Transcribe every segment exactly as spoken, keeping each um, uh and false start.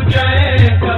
भंजन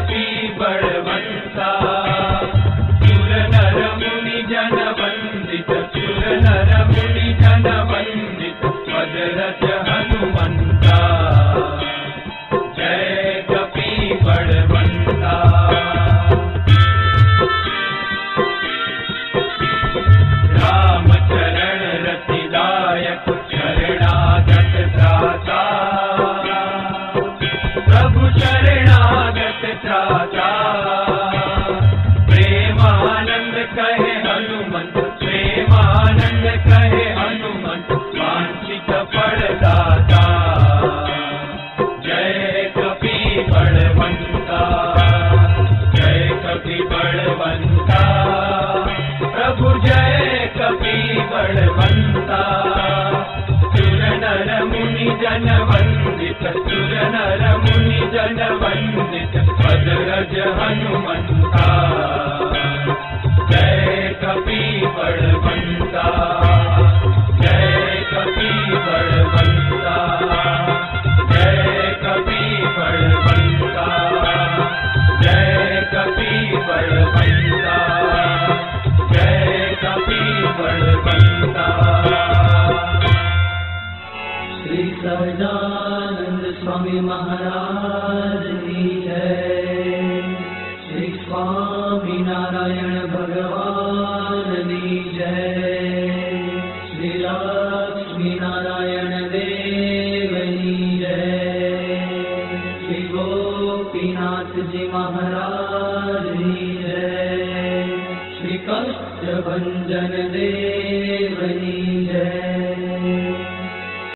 देव